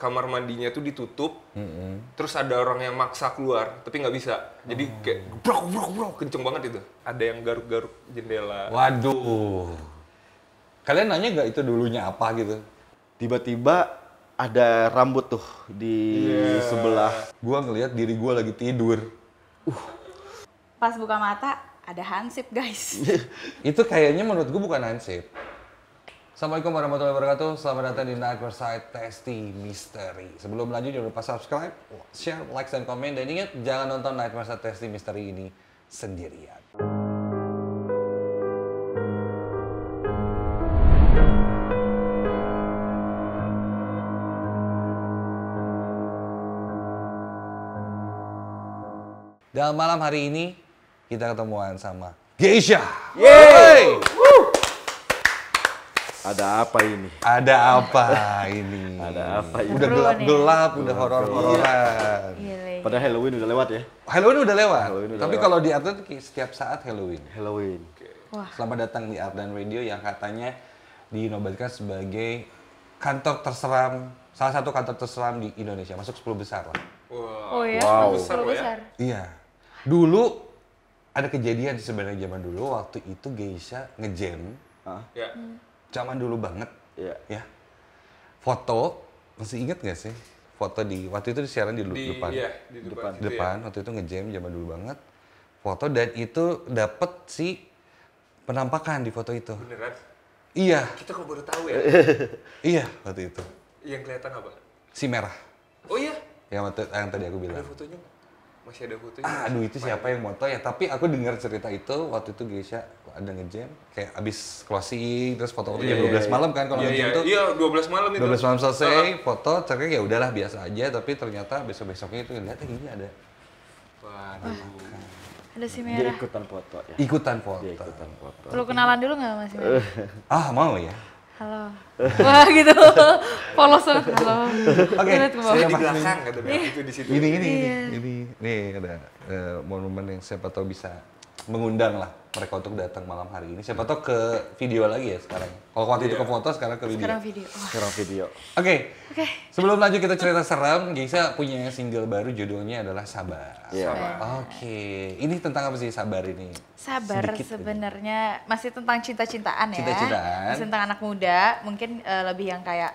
kamar mandinya tuh ditutup, terus ada orang yang maksa keluar, tapi nggak bisa. Jadi kayak brok, kenceng banget itu. Ada yang garuk-garuk jendela. Waduh. Kalian nanya nggak itu dulunya apa gitu? Tiba-tiba ada rambut tuh di sebelah. Gua ngelihat diri gua lagi tidur. Pas buka mata, ada hansip guys. Itu kayaknya menurut gua bukan hansip. Assalamualaikum warahmatullahi wabarakatuh. Selamat datang di NightmareSide Testimystery. Sebelum lanjut jangan lupa subscribe, share, like, dan komen. Dan ingat jangan nonton NightmareSide Testimystery ini sendirian. Dalam malam hari ini kita ketemuan sama Geisha. Yeay! Ada apa ini? Ada apa ini? Ada apa ini? Udah gelap-gelap, udah horor-hororan. Padahal Halloween udah lewat ya? Halloween udah lewat. Tapi kalau di Ardan setiap saat Halloween. Halloween. Selamat datang di Ardan Radio yang katanya dinobatkan sebagai kantor terseram, salah satu kantor terseram di Indonesia, masuk 10 besar lah. Wow. Oh ya? Wow. 10 besar? Iya. Dulu ada kejadian sebenarnya zaman dulu waktu itu Geisha ngejam. Iya. Zaman dulu banget, ya. Foto, masih inget gak sih? Foto di waktu itu disiaran di depan. Iya, di depan. Waktu itu ngejam zaman dulu banget. Foto dan itu dapet si penampakan di foto itu. Beneran? Iya. Kita kok baru tahu ya? Iya, waktu itu. Yang kelihatan apa? Si merah. Oh iya? Yang tadi aku bilang. Ada fotonya? Masih ada fotonya? Aduh itu siapa yang moto ya? Tapi aku dengar cerita itu waktu itu Geisha ada ngejam kayak abis closing terus foto-fotonya 12 malam kan kalau ngejam tuh. Iya, 12 malam itu. 12 malam selesai, foto ternyata ya udahlah biasa aja tapi ternyata besok-besoknya itu lihatnya gini ada. Waduh. Ada si merah. Dia ikutan foto ya. Ikutan foto. Perlu kenalan dulu nggak Mas? Mau ya. Halo. Wah gitu. Polos banget. Halo. Oke. Saya di belakang kata dia itu di situ. Ini. Nih ada monumen yang siapa tahu bisa mengundang lah mereka untuk datang malam hari ini. Siapa tahu ke video lagi ya sekarang. Kalau waktu itu ke foto, sekarang ke video. Sekarang video. Oke. Sebelum lanjut kita cerita seram, Geisha punya single baru judulnya adalah Sabar. Oke. Ini tentang apa sih Sabar ini? Sabar sebenarnya masih tentang cinta-cintaan ya. Masih tentang anak muda. Mungkin lebih yang kayak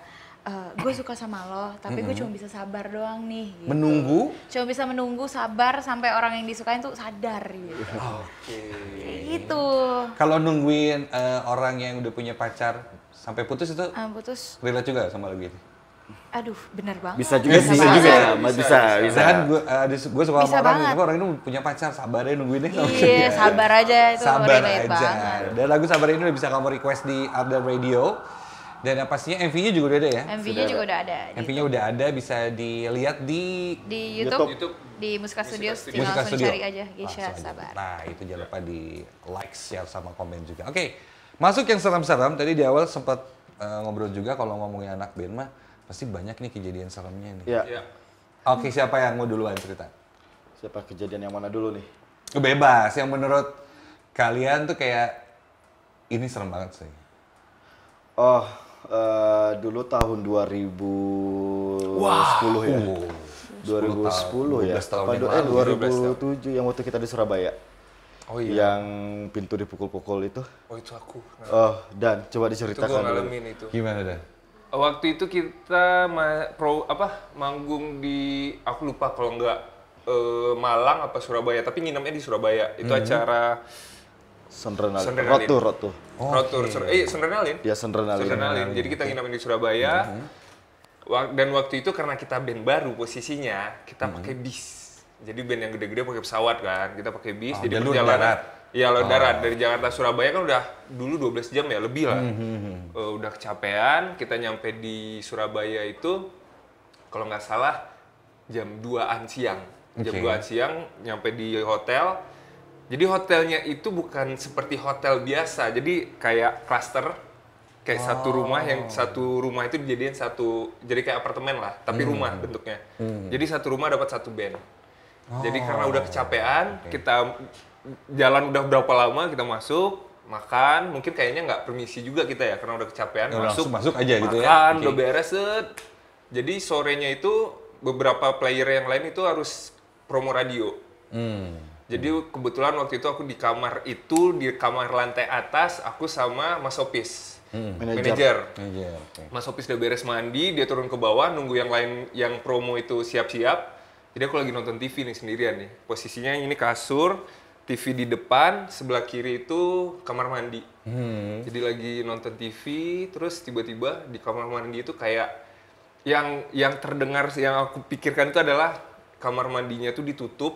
gue suka sama lo, tapi gue cuma bisa sabar doang nih. Gitu. Menunggu? Cuma bisa menunggu, sabar sampai orang yang disukain tuh sadar gitu. Oke. Gitu. Kalau nungguin orang yang udah punya pacar sampai putus itu putus. Relate juga sama lagu itu? Aduh, benar banget. Bisa juga. Kan gue suka sama orang yang orang ini punya pacar, sabar aja nungguin deh. Iya, sabar aja itu. Sabar aja. Banget. Dan lagu Sabar ini udah bisa kamu request di Ardan Radio. Dan yang pastinya MV-nya juga udah ada ya? MV-nya juga udah ada. MV-nya udah ada, bisa dilihat di YouTube. Di Musica Studio, tinggal langsung cari aja Geisha Sabar. Nah itu jangan lupa di like, share, sama komen juga. Oke, masuk yang seram-seram. Tadi di awal sempat ngobrol juga kalau ngomongin anak band mah pasti banyak nih kejadian seramnya nih. Iya. Oke, siapa yang mau duluan cerita? Siapa kejadian yang mana dulu nih? Bebas, yang menurut kalian tuh kayak ini serem banget sih. Dulu tahun 2010 ya. 2010 ya. 2007 yang waktu kita di Surabaya. Oh iya. Yang pintu dipukul-pukul itu. Oh itu aku. Dan coba diceritakan. Itu gue ngalamin itu. Gimana Dan? Waktu itu kita manggung di aku lupa kalau nggak Malang apa Surabaya, tapi nginepnya di Surabaya. Itu acara Sondrenalin Roadtour. Sondrenalin. Ya Sondrenalin. Jadi kita nginapin di Surabaya. Dan waktu itu karena kita band baru posisinya, kita pakai bis. Jadi band yang gede-gede pakai pesawat kan. Kita pakai bis jadi perjalanan. Iya, laut darat dari Jakarta Surabaya kan udah dulu 12 jam ya, lebih lah. Udah kecapean, kita nyampe di Surabaya itu kalau nggak salah jam 2-an siang. Jam 2-an siang nyampe di hotel. Jadi hotelnya itu bukan seperti hotel biasa, jadi kayak klaster, kayak satu rumah itu dijadiin jadi kayak apartemen lah, tapi rumah bentuknya. Jadi satu rumah dapat satu band. Jadi karena udah kecapean, kita jalan udah berapa lama, kita masuk, makan, mungkin kayaknya nggak permisi juga kita ya, karena udah kecapean, masuk aja makan, gitu ya. Udah beres, Jadi sorenya itu beberapa player yang lain itu harus promo radio. Jadi kebetulan waktu itu aku di kamar itu, di kamar lantai atas, aku sama Mas Opis, manajer. Okay. Mas Opis udah beres mandi, dia turun ke bawah, nunggu yang lain yang promo itu siap-siap. Jadi aku lagi nonton TV nih sendirian nih. Posisinya ini kasur, TV di depan, sebelah kiri itu kamar mandi. Jadi lagi nonton TV, terus tiba-tiba di kamar mandi itu kayak yang terdengar, yang aku pikirkan itu adalah kamar mandinya tuh ditutup,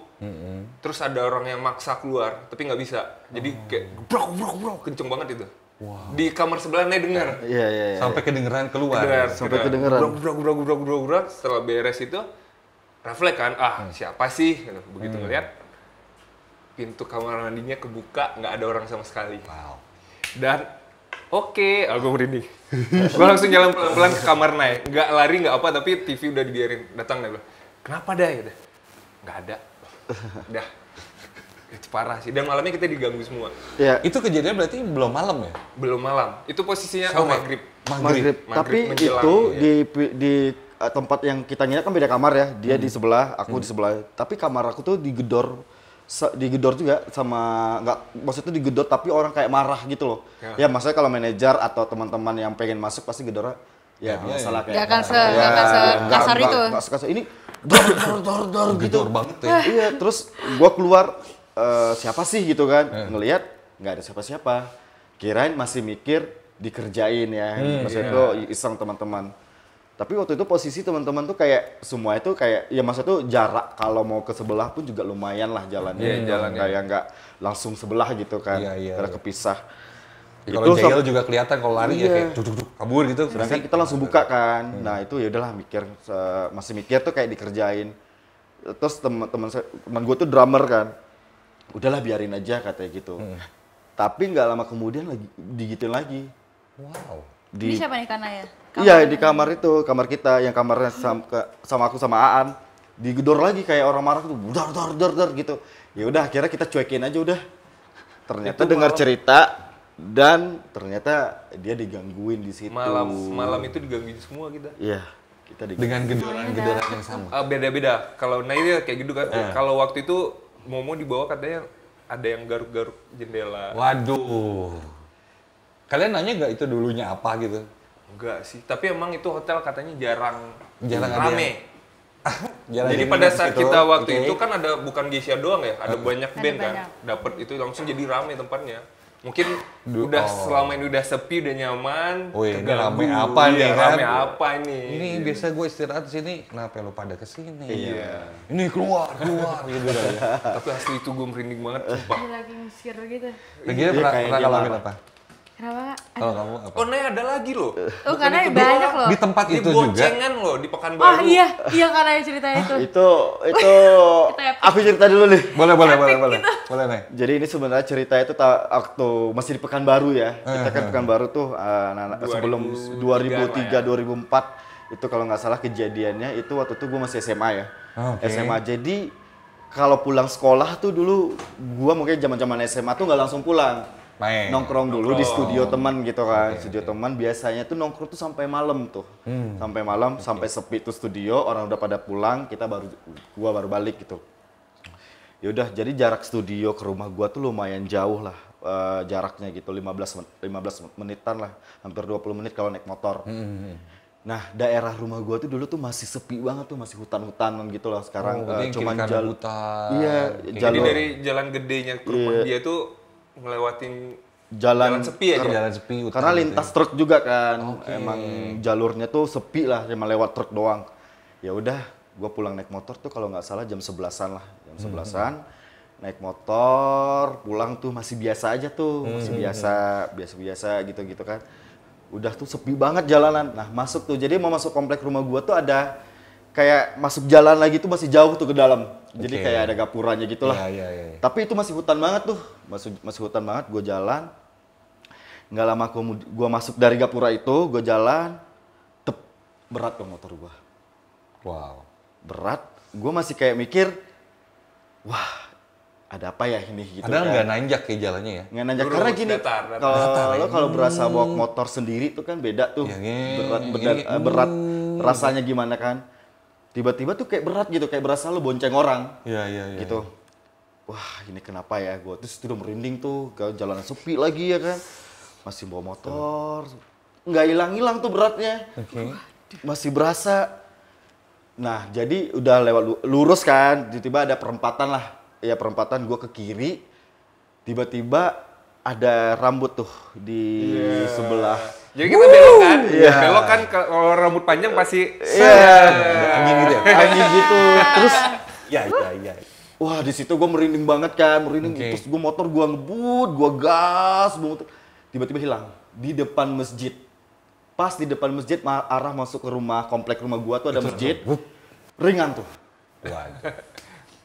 terus ada orang yang maksa keluar, tapi nggak bisa. Jadi kayak brok, kenceng banget itu. Wow. Di kamar sebelahnya dengar. Iya. Sampai kedengeran keluar. Sampai kedengeran. Brok. Setelah beres itu, refleks kan, siapa sih? Begitu ngeliat, pintu kamar mandinya kebuka, nggak ada orang sama sekali. Wow. Dan oke, aku merinding. Gue langsung jalan pelan-pelan ke kamar naik. Nggak lari, nggak apa, tapi TV udah dibiarin. Datang deh. Kenapa dah? Gitu. Nggak ada. Udah. Itu parah sih. Dan malamnya kita diganggu semua. Ya. Itu kejadian berarti belum malam ya? Belum malam. Itu posisinya maghrib. Tapi menjelang, itu ya. di tempat yang kita nginep kan beda kamar ya. Dia di sebelah, aku di sebelah. Tapi kamar aku tuh digedor juga sama, maksudnya digedor tapi orang kayak marah gitu loh. Ya maksudnya kalau manajer atau teman-teman yang pengen masuk pasti gedornya. Ya, biasalah kayak. Enggak kasar itu. Enggak sekasar ini. Dor gitu banget ya. Iya, terus gua keluar siapa sih gitu kan. Ngelihat enggak ada siapa-siapa. Kirain masih mikir dikerjain ya. Maksudnya itu iseng teman-teman. Tapi waktu itu posisi teman-teman tuh kayak semua itu kayak ya maksudnya tuh jarak kalau mau ke sebelah pun juga lumayan lah jalannya. Kayak enggak langsung sebelah gitu kan. Karena kepisah. Kalau jahil juga kelihatan kalau lari ya kayak duduk-duduk kabur gitu. Sedangkan kita langsung buka kan. Nah itu ya udahlah mikir, masih mikir tuh kayak dikerjain. Terus teman gue tuh drummer kan. Udahlah biarin aja katanya gitu. Tapi nggak lama kemudian lagi digituin lagi. Wow. Ini siapa nih Kana ya? Iya di kamar itu, kamar kita yang kamarnya sama aku sama Aan. Digedor lagi kayak orang marah tuh, dar gitu. Ya udah akhirnya kita cuekin aja udah. Ternyata dengar cerita. Dan ternyata dia digangguin di situ. Malam itu digangguin semua kita. Iya, kita digangguin. Dengan gedoran-gedoran yang sama. Beda-beda. Kalau naiknya kayak gitu kan. Kalau waktu itu Momo dibawa katanya ada yang garuk-garuk jendela. Waduh. Kalian nanya nggak itu dulunya apa gitu? Enggak sih. Tapi emang itu hotel katanya jarang rame. Jadi pada saat kita waktu itu kan ada bukan Geisha doang ya, ada banyak band kan. Dapat itu langsung jadi rame tempatnya. Mungkin udah selama ini udah sepi, udah nyaman. Wih, rame apa nih kan? Rame apa nih? Ini biasa gue istirahat di sini, kenapa lu pada kesini? Iya. Ini keluar gitu kan. Tapi asli itu gue merinding banget. Dia lagi ngusir gitu. Dia pernah ngalamin apa? Kenapa? Kalau kamu apa? Oh, Nay ada lagi loh. Oh, karena banyak loh. Di tempat itu juga. Di boncengan loh, di Pekanbaru. Oh iya karena ceritanya itu. Itu aku cerita dulu nih. Boleh. Boleh Nay. Jadi ini sebenarnya cerita itu waktu masih di Pekanbaru ya. Kita kan Pekanbaru tuh sebelum 2003 2004 itu kalau nggak salah kejadiannya itu waktu itu gue masih SMA ya. SMA jadi kalau pulang sekolah tuh dulu gue mungkin zaman-zaman SMA tuh nggak langsung pulang. Nongkrong dulu di studio teman gitu kan. Studio teman biasanya tuh nongkrong tuh sampai malam tuh. Sampai malam, sampai sepi tuh studio, orang udah pada pulang, gua baru balik gitu. Ya udah, jadi jarak studio ke rumah gua tuh lumayan jauh lah jaraknya gitu, 15 menitan lah, hampir 20 menit kalau naik motor. Nah, daerah rumah gua tuh dulu tuh masih sepi banget tuh, masih hutan-hutanan gitu lah sekarang. Cuman jalur hutan. Iya, jadi dari jalan gedenya ke rumah dia tuh ngelewatin jalan sepi aja. Jalan sepi, karena lintas gitu. Truk juga kan. Emang jalurnya tuh sepi lah, cuma lewat truk doang. Ya udah, gua pulang naik motor tuh kalau nggak salah jam 11-an lah. Jam 11-an naik motor, pulang tuh masih biasa aja tuh, masih biasa-biasa gitu-gitu kan. Udah tuh sepi banget jalanan. Nah, masuk tuh. Jadi mau masuk komplek rumah gua tuh ada kayak masuk jalan lagi tuh masih jauh tuh ke dalam. Jadi kayak ada gapuranya gitu lah. Tapi itu masih hutan banget tuh. Masih hutan banget, gue jalan. Nggak lama gue masuk dari gapura itu, gue jalan. Berat dong motor gue. Wow. Berat. Gue masih kayak mikir, wah ada apa ya ini gitu. Padahal nggak nanjak kayak jalannya ya? Nggak nanjak, karena gini, kalau berasa bawa motor sendiri tuh kan beda tuh. Berat. rasanya gimana kan. Tiba-tiba tuh kayak berat gitu, kayak berasa lo bonceng orang. Iya. Gitu. Wah, ini kenapa ya gue? Terus udah merinding tuh, jalanan sepi lagi ya kan. Masih bawa motor, nggak hilang-hilang tuh beratnya. Okay. Masih berasa. Nah, jadi udah lewat lurus kan, tiba-tiba ada perempatan lah. Ya perempatan gue ke kiri, tiba-tiba ada rambut tuh di sebelah. Jadi kita belok kan, belok kan kalau rambut panjang pasti angin gitu ya, angin gitu. Terus ya. Wah di situ gue merinding banget kan, merinding. Okay. Terus gue motor gue ngebut, gue gas, tiba-tiba hilang di depan masjid. Pas di depan masjid arah masuk ke rumah, komplek rumah gue tuh ada masjid, ringan tuh.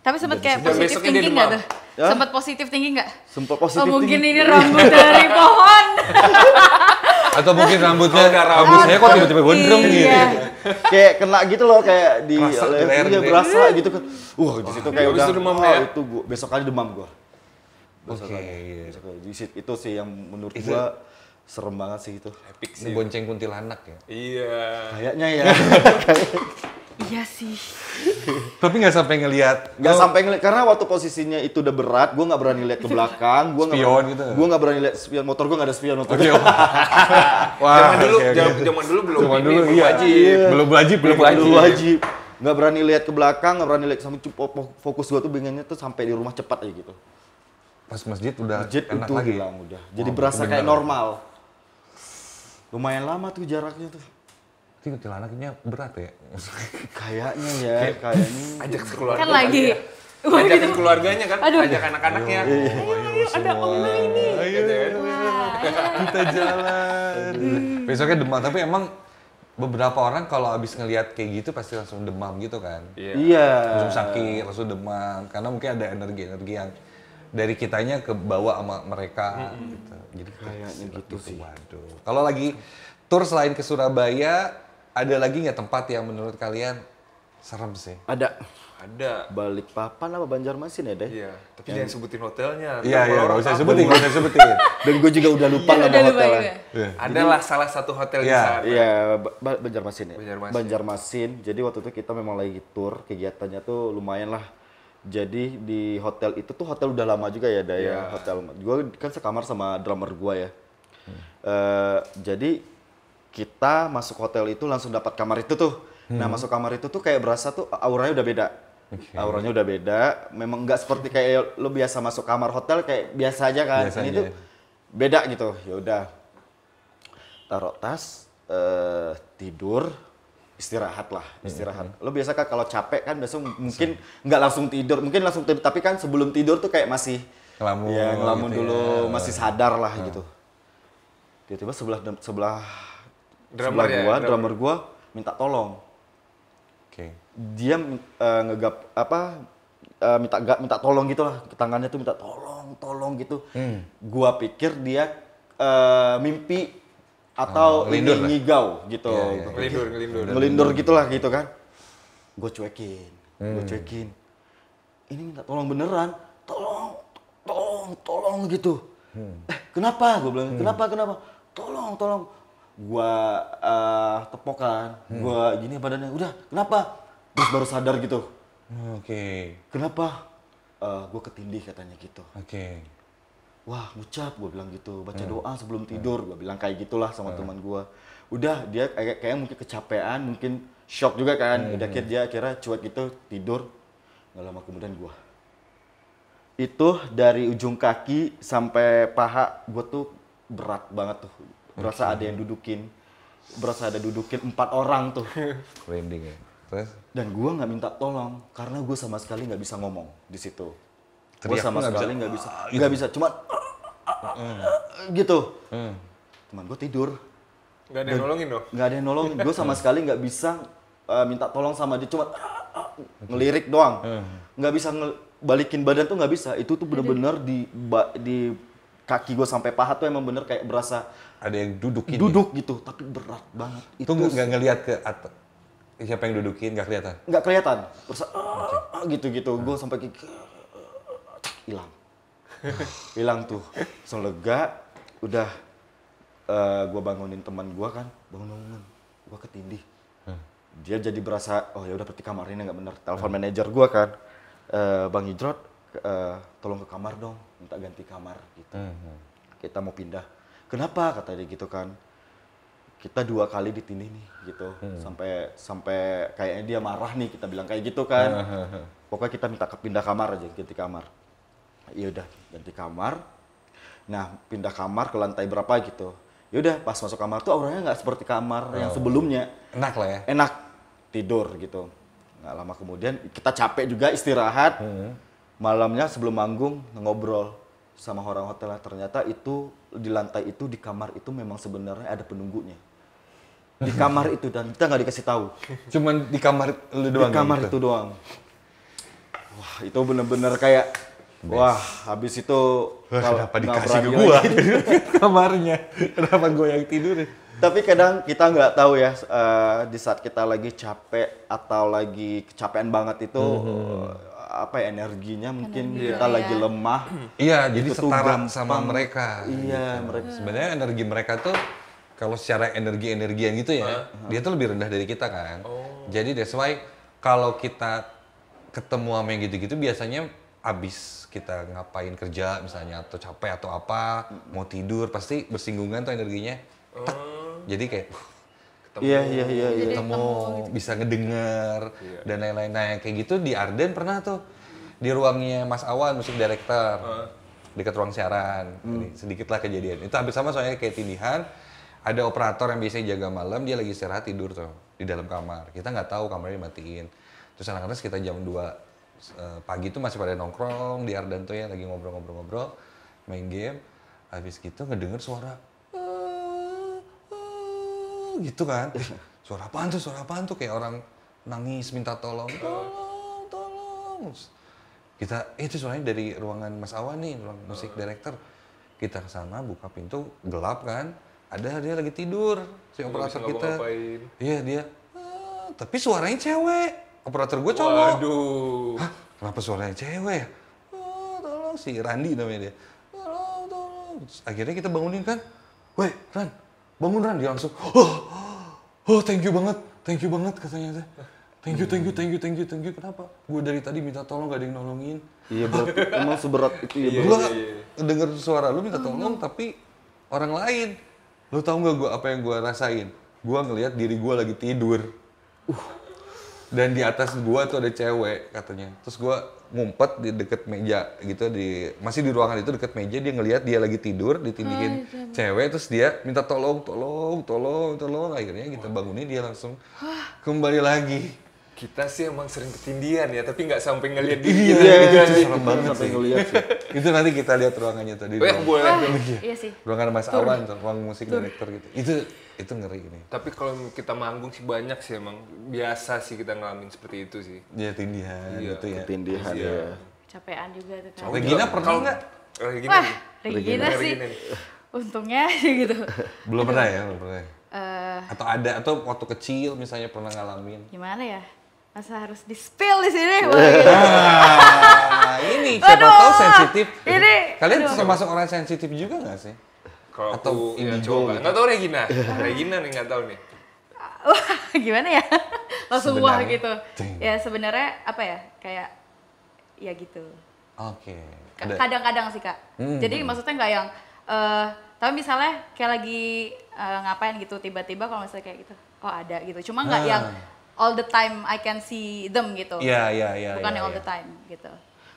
Tapi sempat kayak positif thinking nggak tuh? Ya? Sempat positif thinking nggak? Sempat positif. Oh, mungkin ini rambut dari pohon. Atau mungkin rambutnya rambut saya kok tiba-tiba gondrong gitu. Kayak kena gitu loh, kayak di leher dia berasa gitu kan. Di situ kayak udah demam ya. Itu gua besok kali demam gua. Oke. Itu sih yang menurut gua serem banget sih itu. Epic sih. Bonceng kuntilanak ya. Iya. Kayaknya ya. Iya sih. Tapi nggak sampai ngelihat. Nggak sampai ngelihat karena waktu posisinya itu udah berat, gue nggak berani lihat ke belakang. Gue nggak berani lihat spion motor, gue nggak ada spion motor. Zaman dulu belum wajib. Nggak berani lihat ke belakang, nggak berani lihat sampai fokus gue tuh pengennya tuh sampai di rumah cepat aja gitu. Pas masjid udah enak lagi. Jadi berasa kayak normal. Lumayan lama tuh jaraknya tuh. Kuntilanaknya berat ya? Kayaknya ya, kayaknya. Ajak keluarga kan lagi. Ajak keluarganya kan, ajak anak-anaknya. Ayo, ada Om ini. Kita jalan. Besoknya demam, tapi emang beberapa orang kalau abis ngelihat kayak gitu pasti langsung demam gitu kan? Iya. Langsung sakit, langsung demam. Karena mungkin ada energi-energi yang dari kitanya ke bawah sama mereka. Jadi kayaknya gitu sih. Waduh. Kalau lagi tur selain ke Surabaya, ada lagi nggak tempat yang menurut kalian serem sih? Ada. Balikpapan apa Banjarmasin ya deh? Iya. Tapi jangan sebutin hotelnya. Iya. Nggak usah sebutin. Dan gue juga udah lupa sama hotelnya. Adalah salah satu hotel di sana. Iya. Banjarmasin ya. Banjarmasin. Jadi waktu itu kita memang lagi tur, kegiatannya tuh lumayan lah. Jadi di hotel itu tuh hotel udah lama juga ya, Daya. Hotel. Gue kan sekamar sama drummer gue ya. Jadi kita masuk hotel itu langsung dapat kamar itu tuh. Nah, masuk kamar itu tuh kayak berasa tuh auranya udah beda. Okay. Auranya udah beda, memang nggak seperti kayak lo biasa masuk kamar hotel kayak biasa aja kan. Biasanya. Ini tuh beda gitu. Ya udah. Taruh tas, tidur, istirahat lah, istirahat. Lo biasa kan kalau capek kan biasa mungkin nggak langsung tidur, mungkin langsung tidur, tapi kan sebelum tidur tuh kayak masih ngelamun. Ya, ngelamun gitu dulu, ya. Masih sadar lah gitu. Tiba-tiba sebelah drummer gua minta tolong. Okay. Dia ngegap apa minta tolong gitulah, tangannya tuh minta tolong gitu. Gua pikir dia mimpi atau ngigau gitu. Ngelindur gitulah gitu kan. Gua cuekin. Ini minta tolong beneran. Tolong gitu. Kenapa? Gua bilang, "Kenapa? Tolong." Gua tepokan, gua gini badannya, udah kenapa? Terus baru sadar gitu. Oke. Kenapa? Gua ketindih katanya gitu. Oke. Wah ngucap, gua bilang gitu, baca doa sebelum tidur, gua bilang kayak gitulah sama teman gua. Udah dia kayak mungkin kecapean, mungkin shock juga kan. Udah dia cuek gitu, tidur. Nggak lama kemudian gua. Itu dari ujung kaki sampai paha gua tuh berat banget tuh. Berasa ada yang dudukin, empat orang tuh. Merinding ya. Terus? Dan gue nggak minta tolong karena gue sama sekali nggak bisa ngomong di situ. Gue sama sekali nggak bisa. Cuma gitu. Teman gue tidur. Nggak ada yang nolongin dong? Nggak ada yang nolongin. Gue sama sekali nggak bisa minta tolong sama dia. Cuma ngelirik doang. Nggak bisa balikin badan tuh nggak bisa. Itu tuh bener-bener di kaki gue sampai paha tuh emang bener kayak berasa ada yang dudukin gitu, tapi berat banget. Itu nggak ngelihat ke atas siapa yang dudukin, nggak kelihatan berasa gitu gue sampai hilang tuh. Langsung lega. Udah gue bangunin teman gue kan, bangun gue ketindih. Dia jadi berasa, oh ya udah berarti kamar ini nggak bener. Telepon manajer gua kan, Bang Hidrot, tolong ke kamar dong, minta ganti kamar gitu. Kita mau pindah. Kenapa? Kata dia gitu kan. Kita dua kali ditindih nih gitu, sampai kayaknya dia marah nih, kita bilang kayak gitu kan. Pokoknya kita minta pindah kamar aja, ganti kamar. Ya udah ganti kamar. Nah, pindah kamar ke lantai berapa gitu. Ya udah pas masuk kamar tuh auranya nggak seperti kamar yang sebelumnya. Enak lah ya. Enak tidur gitu. Nggak lama kemudian kita capek juga istirahat. Malamnya sebelum manggung ngobrol sama orang hotelnya, ternyata itu di lantai itu, di kamar itu memang sebenarnya ada penunggunya. Di kamar itu, dan kita nggak dikasih tahu. Cuman di kamar lu doang. Di kamar gitu? Itu doang. Wah, itu bener-bener kayak best. Wah, habis itu kenapa dikasih ke gua kamarnya? Kenapa gua yang tidur? Tapi kadang kita nggak tahu ya, di saat kita lagi capek atau lagi kecapean banget itu apa ya, energinya mungkin kita lagi lemah. Iya, jadi setara sama mereka. Iya, gitu. Mereka sebenarnya energi mereka tuh kalau secara energi-energian gitu ya, dia tuh lebih rendah dari kita kan. Jadi that's why kalau kita ketemu sama yang gitu-gitu biasanya abis kita ngapain kerja misalnya atau capek atau apa, mau tidur pasti bersinggungan tuh energinya. Jadi kayak ketemu gitu. Bisa ngedenger dan lain-lain. Nah yang kayak gitu di Ardan pernah tuh di ruangnya Mas Awan, musik director, dekat ruang siaran. Sedikit lah kejadian itu hampir sama, soalnya kayak tindihan. Ada operator yang biasanya jaga malam, dia lagi istirahat tidur tuh di dalam kamar. Kita nggak tahu kamarnya dimatiin. Terus anak-anak sekitar jam 2 pagi tuh masih pada nongkrong di Ardan tuh ya, lagi ngobrol-ngobrol, main game. Habis gitu ngedenger suara gitu kan, suara apaan tuh kayak orang nangis minta tolong, tolong. Kita itu suaranya dari ruangan Mas Awan nih, ruang musik director. Kita ke sana buka pintu, gelap kan, ada dia lagi tidur si operator kita. Iya dia, tapi suaranya cewek, operator gue cowok. Waduh, hah, kenapa suaranya cewek? Tolong, si Randi namanya dia. Tolong. Akhirnya kita bangunin kan, weh Ran. Bangunan dia langsung, oh thank you banget katanya. Thank you. Kenapa? Gue dari tadi minta tolong gak ada yang nolongin. Iya berarti emang seberat itu ya. Gue denger suara lu minta tolong tapi orang lain. Lu tau gak gue apa yang gue rasain? Gue ngelihat diri gue lagi tidur. Dan di atas gue tuh ada cewek katanya. Terus gue ngumpet di deket meja gitu, masih di ruangan itu deket meja, dia ngelihat dia lagi tidur, ditindihin cewek, terus dia minta tolong. Akhirnya kita bangunin, dia langsung kembali lagi. Kita sih emang sering ketindihan ya, tapi nggak sampai ngelihat dia. Serem banget sampai ngelihat sih. Itu nanti kita lihat ruangannya tadi. Ruang, boleh. Iya sih. Ruangan Mas Awan, ruang musik director gitu. Itu ngeri ini. Tapi kalau kita manggung sih banyak sih emang. Biasa sih kita ngalamin seperti itu sih. Ya tindihan gitu ya. Tindihan ya. Capean juga tuh kan. Regina pernah nggak? Wah, Regina sih. Untungnya gitu. Belum pernah ya, belum pernah. Atau ada, atau waktu kecil misalnya pernah ngalamin. Gimana ya? Masa harus di-spill di sini? Ini siapa tahu sensitif. Kalian termasuk orang sensitif juga nggak sih? Kalau aku ya coba. Nggak tahu Regina nih nggak tahu nih. Wah gimana ya? Langsung wah gitu. Ya sebenarnya apa ya? Kayak ya gitu. Oke. Kadang-kadang sih kak. Jadi maksudnya nggak yang. Tapi misalnya kayak lagi ngapain gitu tiba-tiba kalau misalnya kayak gitu. Oh ada gitu. Cuma nggak yang all the time I can see them gitu. Iya. Bukan yang all the time gitu.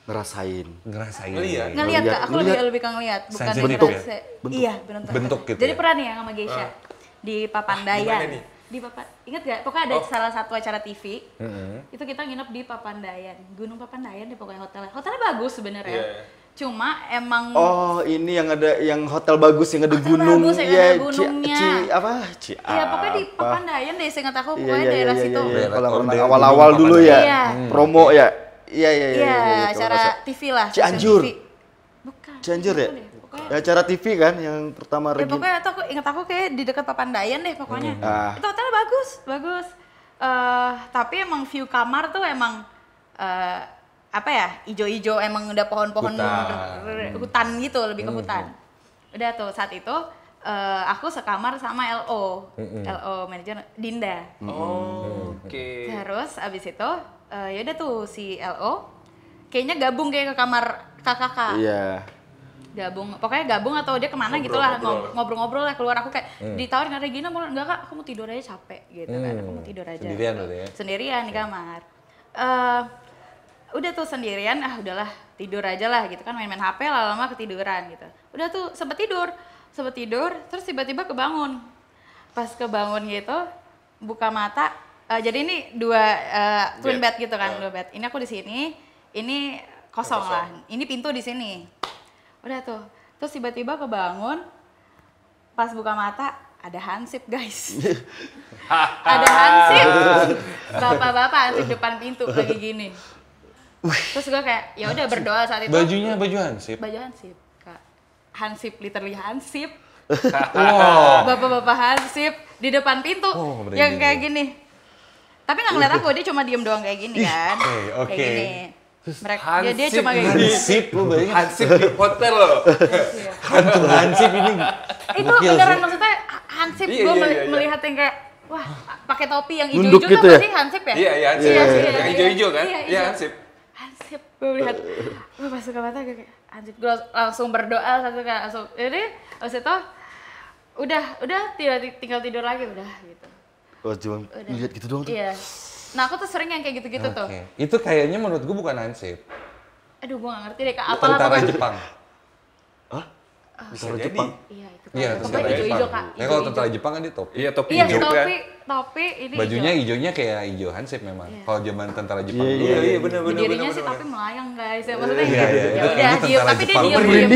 Ngerasain. Ngelihat kak, aku lebih ke ngelihat. Bukan bentuk ya? Iya, bentuk gitu. Jadi pernah nih ya sama Geisha di Papandayan. Di Papandayan, inget gak? Pokoknya ada salah satu acara TV. Itu kita nginep di Papandayan. Gunung Papandayan deh pokoknya hotelnya. Hotelnya bagus sebenarnya. Cuma emang ini yang ada yang hotel bagus yang ada gunung ya, pokoknya di Papandayan deh saya nggak tahu pokoknya daerah situ awal-awal dulu ya promo ya acara TV lah, Cianjur bukan Cianjur ya acara TV kan yang pertama ya pokoknya itu aku ingat kayak di dekat Papandayan deh pokoknya itu hotelnya bagus tapi emang view kamar tuh emang apa ya, ijo-ijo emang udah pohon-pohon hutan gitu, lebih ke hutan. Udah tuh saat itu aku sekamar sama LO, manajer Dinda. Oh, oke. Terus abis itu yaudah tuh si LO kayaknya gabung kayak ke kamar kakak. Iya. Gabung, pokoknya gabung atau dia kemana gitu lah, ngobrol-ngobrol lah keluar. Aku kayak ditawarin ada Regina, mau enggak Kak, aku mau tidur aja capek gitu kan, aku mau tidur aja. Sendirian gitu ya? Sendirian di kamar. Udah tuh sendirian, udahlah tidur aja lah gitu kan, main-main HP lah, lama ketiduran gitu. Udah tuh sempet tidur, terus tiba-tiba kebangun. Pas kebangun gitu, buka mata, jadi ini dua twin bed gitu kan, dua bed. Ini aku di sini, ini kosong lah, ini pintu di sini. Udah tuh, terus tiba-tiba kebangun, pas buka mata, ada hansip guys. Ada hansip, bapak-bapak hansip depan pintu lagi gini. Terus gue kayak, ya udah berdoa saat itu. Bajunya baju hansip? Baju hansip, Kak. Hansip, literally hansip. Wow. Bapak-bapak hansip di depan pintu, yang kayak gini. Tapi gak ngeliat aku, dia cuma diem doang kayak gini kan. Oke. Kayak gini. Mereka, dia cuma kayak gini. Hansip, lu bayangin hansip di hotel loh. Hantu hansip ini. Itu beneran, maksudnya hansip, gue melihat yang kayak, wah pakai topi yang hijau-hijau tuh pasti hansip ya? Iya, iya hansip. Yang hijau-hijau kan? Iya hansip. Hansip, gue lihat, gue pas buka mata kayak hansip, gue langsung berdoa satu kayak langsung, ini abis itu udah tinggal tidur lagi udah gitu. Oh cuma lihat gitu doang tuh? Iya, nah aku tuh sering yang kayak gitu-gitu tuh. Itu kayaknya menurut gue bukan hansip. Aduh gue gak ngerti deh Kak, apalah pokoknya. Utara Jepang. Hah? Utara Jepang? Iya itu kan, pokoknya hijau-hijau Kak. Ya kalau utara Jepang kan dia topi. Iya topi hijau kan. Topi ini hijau. Bajunya hijaunya kayak hijau hansip memang. Kalau zaman tentara Jepang. Iya bener-bener. Dirinya sih tapi melayang guys, maksudnya yaudah diem tapi dia diem.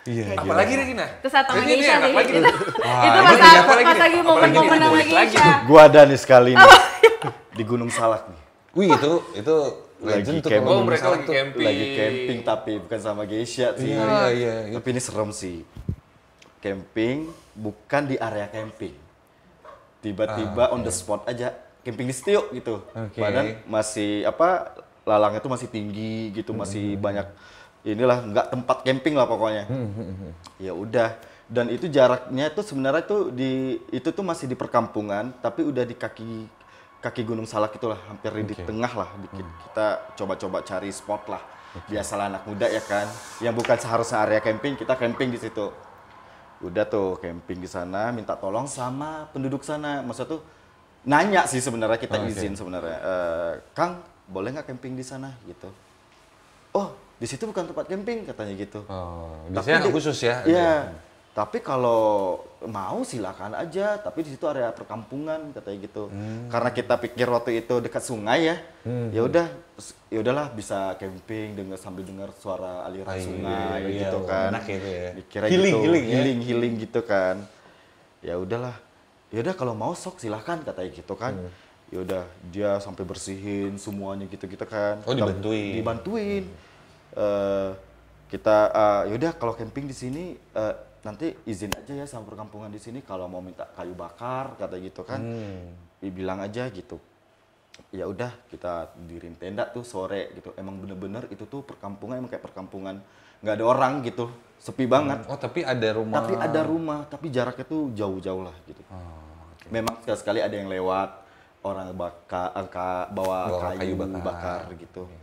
Iya, apalagi Regina? Terus sama Geisha sih. Itu pas lagi momen-momen sama Geisha. Gua ada nih sekali nih. Di Gunung Salak nih. Wih itu legend tuh. Oh mereka lagi camping. Lagi camping tapi bukan sama Geisha sih. Iya. Tapi ini serem sih. Camping bukan di area camping. Tiba-tiba on the spot aja camping di Setio gitu. Padahal masih lalangnya tuh masih tinggi gitu, masih banyak. Inilah nggak tempat camping lah pokoknya. Ya udah, dan itu jaraknya itu sebenarnya tuh itu masih di perkampungan tapi udah di kaki Gunung Salak itulah, hampir di tengah lah dikit. Kita coba-coba cari spot lah. Biasalah anak muda ya kan, yang bukan seharusnya area camping, kita camping di situ. Udah tuh camping di sana, minta tolong sama penduduk sana. Maksudnya tuh nanya sih sebenarnya, kita izin sebenarnya. Kang, boleh nggak camping di sana gitu? Oh, di situ bukan tempat camping katanya gitu. Oh, biasanya tapi khusus ya? Iya, tapi kalau mau silakan aja, tapi di situ area perkampungan katanya gitu. Karena kita pikir waktu itu dekat sungai ya, ya udahlah bisa camping sambil dengar suara aliran sungai gitu kan. Enak gitu ya. Healing gitu kan. Ya udahlah, yaudah kalau mau sok silakan katanya gitu kan. Ya udah dia sampai bersihin semuanya gitu kan. Oh dibantuin. Yaudah kalau camping di sini nanti izin aja ya sama perkampungan di sini kalau mau minta kayu bakar kata gitu kan, bilang aja gitu. Ya udah kita dirin tenda tuh sore gitu. Emang bener-bener itu tuh perkampungan, emang kayak perkampungan, nggak ada orang gitu, sepi banget. Oh tapi ada rumah. Tapi ada rumah, tapi jaraknya tuh jauh-jauh lah gitu. Oh, okay. Memang sekali-sekali ada yang lewat orang bawa kayu bakar gitu. Okay.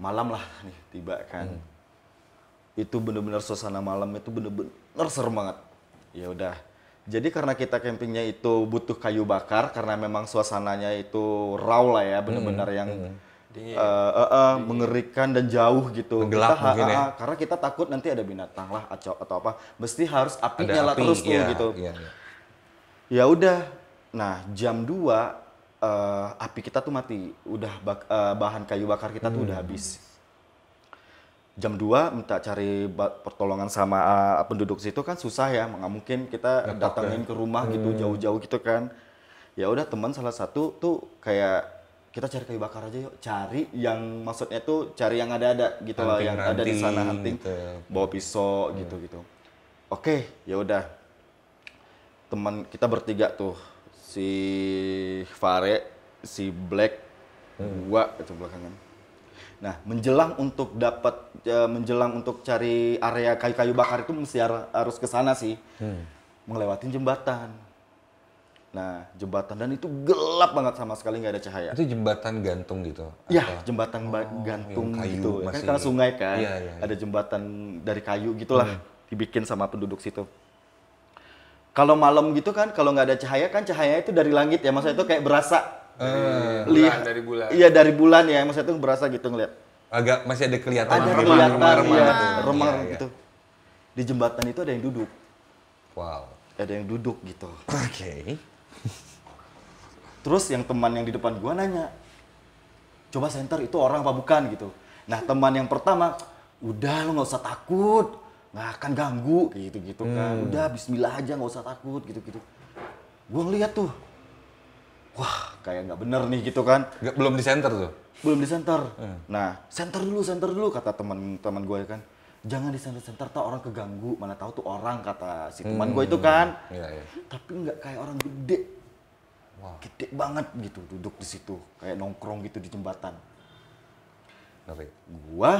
Malam lah nih tiba kan, itu bener-bener suasana malam itu bener-bener serem banget. Ya udah, jadi karena kita campingnya itu butuh kayu bakar karena memang suasananya itu raw lah ya, bener-bener yang mengerikan dan jauh gitu. Gelap mungkin ya. Karena kita takut nanti ada binatang lah atau apa, mesti harus api nyala terus tuh gitu. Ya udah, nah jam 2. Api kita tuh mati, udah bahan kayu bakar kita tuh udah habis. Jam 2 minta cari pertolongan sama penduduk situ kan susah ya, nggak mungkin kita datangin ke rumah gitu jauh-jauh gitu kan. Ya udah teman salah satu tuh kayak kita cari kayu bakar aja yuk, cari yang maksudnya tuh cari yang ada-ada gitu lah, yang ada di sana hunting, gitu. Bawa pisau gitu. Oke, ya udah teman kita bertiga tuh. Si Fare, si Black, gua itu belakangan. Nah, menjelang untuk cari area kayu-kayu bakar itu mesti harus ke sana sih. Melewati jembatan. Nah, jembatan, dan itu gelap banget, sama sekali nggak ada cahaya. Itu jembatan gantung gitu? Iya, jembatan gantung gitu. Kan karena sungai kan, ada jembatan dari kayu gitulah, dibikin sama penduduk situ. Kalau malam gitu kan, kalau nggak ada cahaya kan, cahaya itu dari langit ya, maksudnya itu kayak berasa. Lihat dari bulan. Iya, dari bulan ya, maksudnya itu berasa gitu ngeliat. Agak masih ada kelihatan remang gitu. Di jembatan itu ada yang duduk. Wow. Ada yang duduk gitu. Oke. Terus yang teman yang di depan gua nanya, coba senter itu orang apa bukan gitu. Nah, teman yang pertama, udah lo nggak usah takut, nggak akan ganggu gitu-gitu kan. Udah Bismillah aja, nggak usah takut gitu-gitu. Gua ngeliat tuh. Wah, kayak nggak bener nih gitu kan. Belum di center tuh? Belum di center. Nah, center dulu kata teman-teman gue kan. Jangan di center-center, tau orang keganggu. Mana tahu tuh orang, kata si teman gue itu kan. Iya. Tapi nggak kayak orang gede. Wow. Gede banget gitu, duduk di situ. Kayak nongkrong gitu di jembatan. Gue,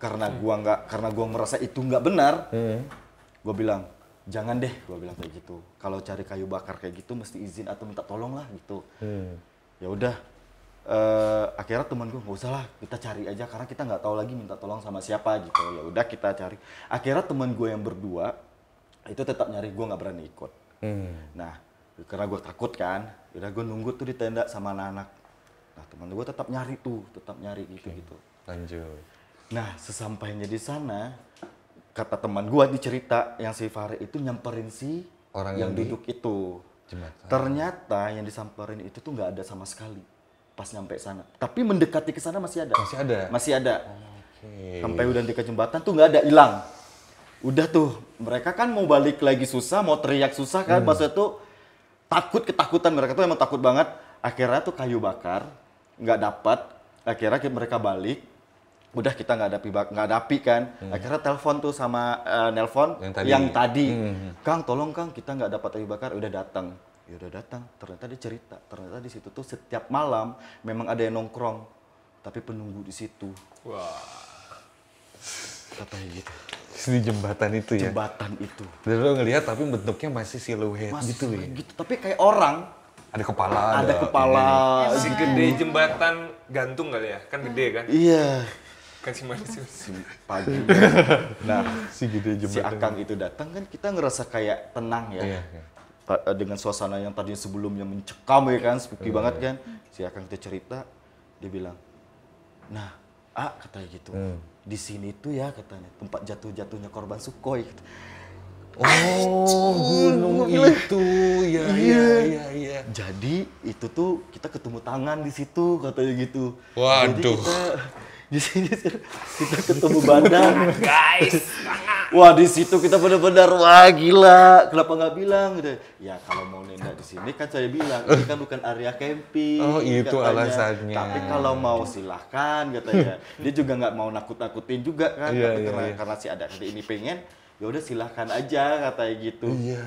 karena gue merasa itu nggak benar, gue bilang, jangan deh, gue bilang kayak gitu. Kalau cari kayu bakar kayak gitu mesti izin atau minta tolong lah gitu. Ya udah, akhirnya teman gue, nggak usah lah, kita cari aja karena kita nggak tahu lagi minta tolong sama siapa gitu. Ya udah kita cari. Akhirnya teman gue yang berdua itu tetap nyari, gue nggak berani ikut. Nah, karena gue takut kan. Udah gue nunggu tuh di tenda sama anak-anak. Nah, teman gue tetap nyari gitu. Lanjut. Nah, sesampainya di sana, kata teman gua dicerita yang si Fahri itu nyamperin si orang yang duduk itu. Jembatan. Ternyata yang disamperin itu tuh nggak ada sama sekali pas nyampe sana. Tapi mendekati ke sana masih ada. Masih ada. Okay. Sampai udah dekat jembatan tuh nggak ada, hilang. Udah tuh, mereka kan mau balik lagi susah, mau teriak susah kan. Maksudnya tuh ketakutan, mereka tuh emang takut banget. Akhirnya tuh kayu bakar nggak dapat. Akhirnya mereka balik. Udah kita nggak ada api kan. Akhirnya telepon tuh sama nelpon yang tadi. Kang, tolong Kang, kita nggak dapat kayu bakar. Udah datang. Ternyata dia cerita, ternyata di situ tuh setiap malam memang ada yang nongkrong, tapi penunggu di situ. Wah. Katanya gitu. Di jembatan itu ya. Jembatan itu. Dan lo ngelihat tapi bentuknya masih siluet gitu ya. Gitu, tapi kayak orang. Ada kepala. Si gede jembatan gantung kali ya, kan gede kan? Iya. Kan si pagi. Nah, si gede jembatan. Si Akang itu datang kan, kita ngerasa kayak tenang ya. Iya. Dengan suasana yang tadinya sebelumnya mencekam ya kan, spooky banget kan. Si Akang itu cerita, dia bilang, "Nah, katanya gitu. Di sini tuh ya katanya tempat jatuh-jatuhnya korban Sukhoi." Gitu. Oh, gunung itu ya. Iya. Jadi itu tuh kita ketemu tangan di situ katanya gitu. Waduh. Di sini kita ketemu badan, guys. Wah, di situ kita benar-benar gila. Kenapa nggak bilang? Ya kalau mau nenda di sini kan saya bilang ini kan bukan area camping. Oh, itu katanya alasannya. Tapi kalau mau silahkan katanya. Dia juga nggak mau nakut-nakutin juga kan. Yeah, karena si ada ini pengen. Ya udah silahkan aja katanya gitu. Iya.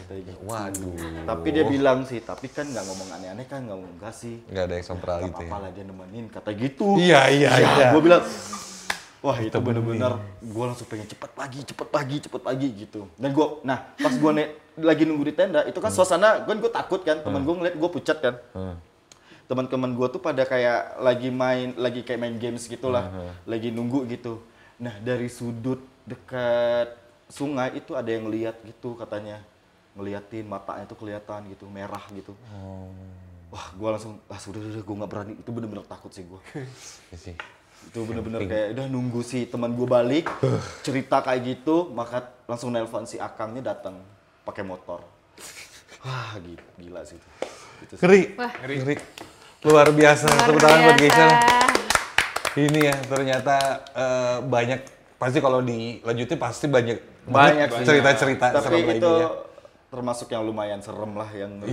Katanya gitu. Waduh. Tapi dia bilang sih, tapi kan nggak ngomong aneh-aneh kan, nggak ngomong sih. Nggak ada yang sompral gitu. Apa lah dia nemenin kata gitu. Iya. Gue bilang, wah itu bener-bener. Gue langsung pengen cepet pagi gitu. Dan gue, pas gue lagi nunggu di tenda, itu kan suasana gue takut kan. Temen gue ngeliat gue pucat kan. Teman-teman gue tuh pada kayak lagi kayak main games gitulah, lagi nunggu gitu. Nah, dari sudut dekat sungai itu ada yang ngeliat gitu katanya. Ngeliatin, matanya tuh kelihatan gitu, merah gitu. Wah, gue langsung, sudah, gue gak berani. Itu bener-bener takut sih gue. Itu bener-bener kayak, udah nunggu si teman gue balik, cerita kayak gitu, maka langsung nelpon si Akangnya datang pakai motor. Wah, gila sih itu. Gitu sih. Ngeri. Luar biasa, tepuk tangan buat Geisha. Ini ya, ternyata banyak. Pasti kalau dilanjutin pasti banyak cerita-cerita serem lainnya. Tapi itu termasuk yang lumayan serem lah yang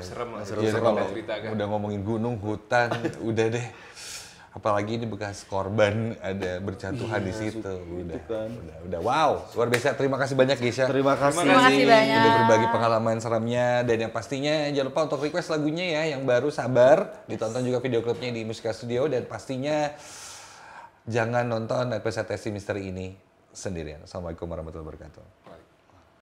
serem. Udah ngomongin gunung, hutan, udah deh. Apalagi ini bekas korban ada berjatuhan di situ. Udah. Wow, luar biasa. Terima kasih banyak Geisha. Terima kasih banyak. Udah berbagi pengalaman seramnya, dan yang pastinya jangan lupa untuk request lagunya ya yang baru, sabar. Ditonton juga video klipnya di Musica Studio, dan pastinya jangan nonton NightmareSide Testimystery ini sendirian. Assalamualaikum warahmatullahi wabarakatuh.